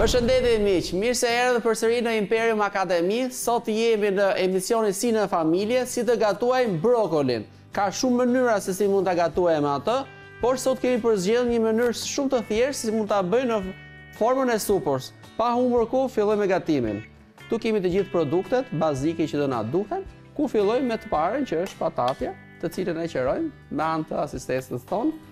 Përshëndetje miq, mirë se erdhët përsëri në Imperium Academy. Sot jemi në emisionin Sinë Familje, si të gatuajmë brokolin. Ka shumë mënyra se si mund ta gatuajmë atë, por sot kemi përzgjedhur një mënyrë shumë të thjeshtë si mund ta bëjmë në formën e supës. Pa humbur kohë, fillojmë me gatimin. Tu kemi të gjithë produktet bazike që do na duhen, ku fillojmë me të parën që është patatja, të cilën e qërojmë me anë të asistencës tonë.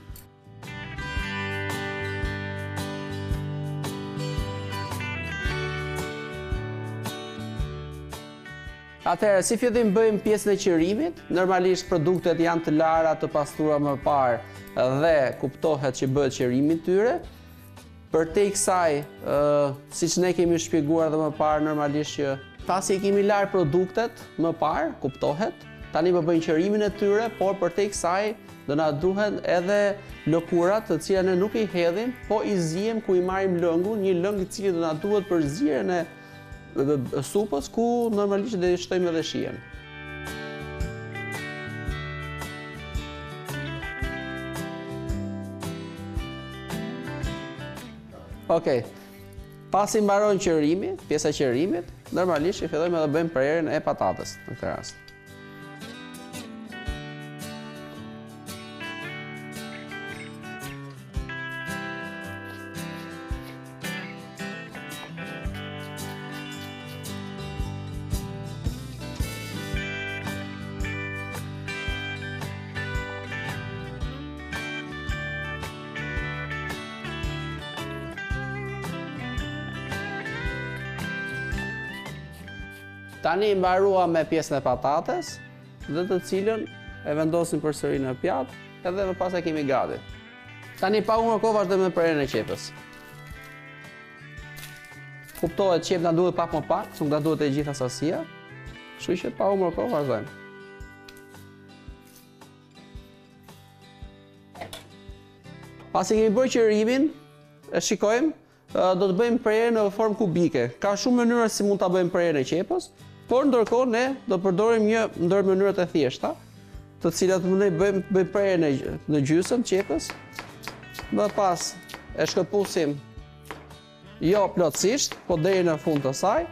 Atëherë, si fillim bëjmë pjesën e qirimit, normalisht produktet janë të lara, të pastrua më parë dhe kuptohet që bëhet qirimi tyre. Për te i kësaj, siç ne kemi shpjeguar dhe më parë, normalisht që pasi e kemi larë produktet më parë, kuptohet, tani po bëjmë qirimin e tyre, por për te i kësaj do na duhen edhe lëkurat të cilat ne nuk i hedhim, po i zihem ku i marrim lëngun, një lëng i cili do na duhet për zirjen e supës ku normalisht dhe shtojmë edhe shijen. Okej, pasi mbaron qërimi, pjesa qërimit, normalisht i fillojmë edhe bëjmë prerjen e patatës në këtë rast. Tani mbarua me pjesën e patates dhe të cilën e vendosim përsëri në pjatë edhe më pas e kemi gati. Tani pa humbur kohë vazhdojmë me prerjen e qepës. Kuptohet qep na duhet pak më pak, nuk na duhet e gjitha sasia, kështu që pa humbur kohë vazhdojmë. Pasi kemi bërë qirimin, e shikojmë, do të bëjmë prerjen në formë kubike. Ka shumë mënyra si mund ta bëjmë prerjen e qepës. Por ndërkohë ne do përdorim një ndër mënyrat e thjeshta, të cilat ne bëjmë prerjen në gjysmë qepës, më pas e shkëpusim jo plotësisht, po deri në fund të saj.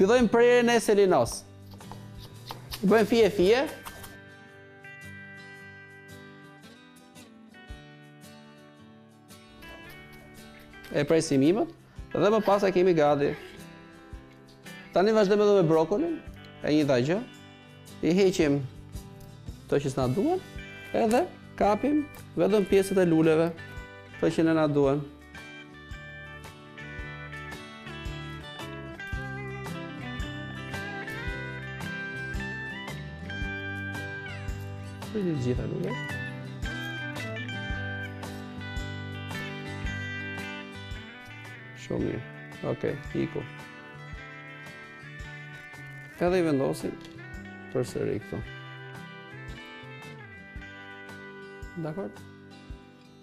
Fillojmë prerjen e selinos. Bëjmë fije. E presim imët dhe më pas e kemi gati. Tani vazhdojmë edhe me brokolin, e njëjta gjë. I heqim to që s'na duan, edhe kapim vetëm pjesët e luleve, to që na duan. Prerjen e gjitha luleve. Shumë mirë. Okej, iku. Edhe i vendosim përsëri këtu. Dakor?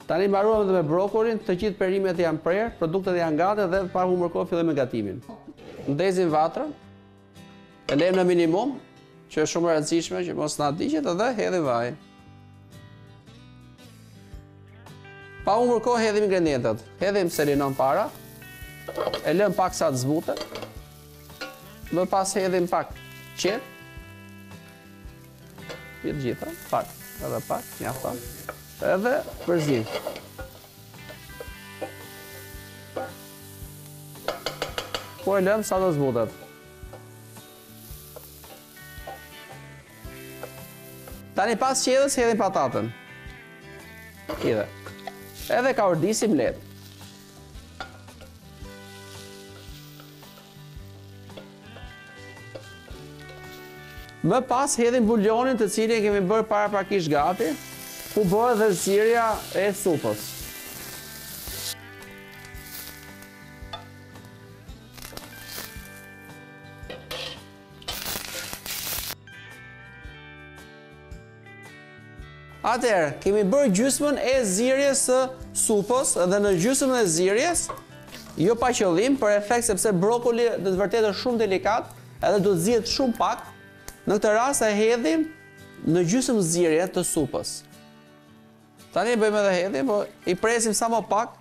Tani mbaruam edhe me brokolin, të gjithë perimet janë prerë, produktet janë gati dhe pa humbur kohë fillojmë me gatimin. Ndezim vatrën, e lejmë në minimum, që është shumë e rëndësishme që mos na digjet edhe hedhim vajin. Pa humbur kohë hedhim ingredientet. Hedhim selinon para, e lëm pak sa të zbutet. Më pas hedhim pak qep, pjetë gjitha, pak, mjafton, edhe përzim. Po e lëm sa do zbutet. Tani pas qedhës hedhin patatën. Edhe. Edhe ka ordisim lehtë. Më pas hedhin buljonin të cilin kemi bërë para prakisht gati, ku bëhet dhe zyrja e supës. Atëherë, kemi bërë gjysmën e zyrjes së supës dhe në gjysmën e zyrjes, jo pa qëllim, për efekt sepse brokoli do të vërtetë është shumë delikat, edhe do të zihet shumë pak. Në këtë rast e hedhim në gjysmë zyrje të supës. Tani bëjmë edhe hedhim, po i presim sa më pak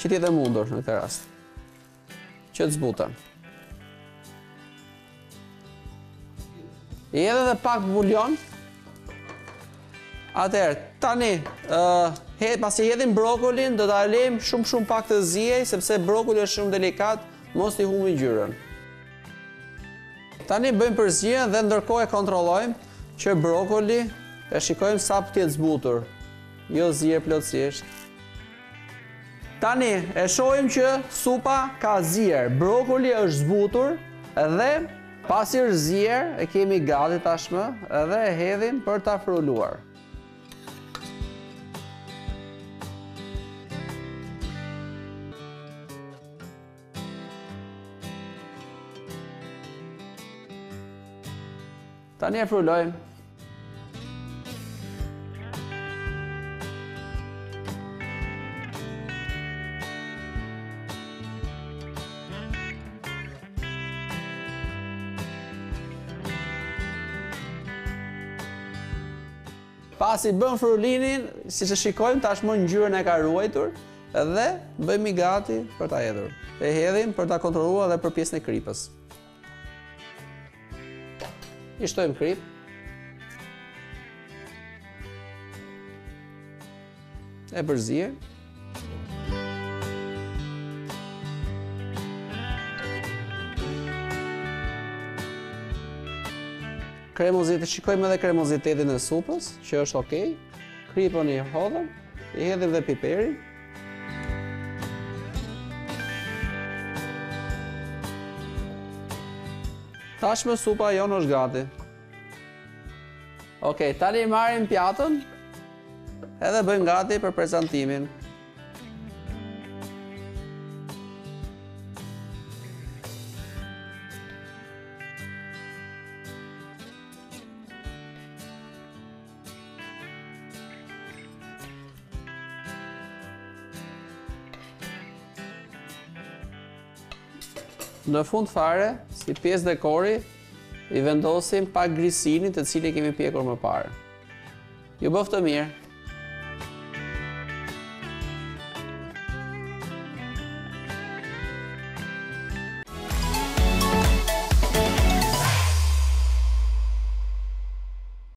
që të jetë e mundur në këtë rast. Që të zbuten. I edhe dhe pak buljon. Atëherë, tani, pasi hedhim brokolin, do ta lejmë shumë pak të zihej, sepse brokoli është shumë delikat, mos t'i humbi ngjyrën. Tani bëjmë përzirjen dhe ndërkohë e kontrollojmë që brokoli e shikojmë sa të jetë zbutur, jo zier plotësisht. Tani e shohim që supa ka zier, brokoli është zbutur dhe pasi është zier e kemi gati tashmë dhe e hedhim për ta fruluar. Tani e frulojmë. Pasi bëm frulinin, siç e shikojmë tashmë ngjyrën e ka ruajtur dhe bëjmë gati për ta hedhur. E hedhim për ta kontrolluar edhe për pjesën e kripës. I shtojmë krip. E përzier. Kremozitetin, shikojmë edhe kremozitetin e supës, që është okay. Kripën i hodhëm, i hedhim dhe piperin. Tashmë supa jonë është gati. Ok, tani marrim pjatën edhe bëjmë gati për prezantimin. Në fund fare, si pjesë dekori, i vendosim pak grisinit të cili kemi pjekur më parë. Ju bëftë mirë!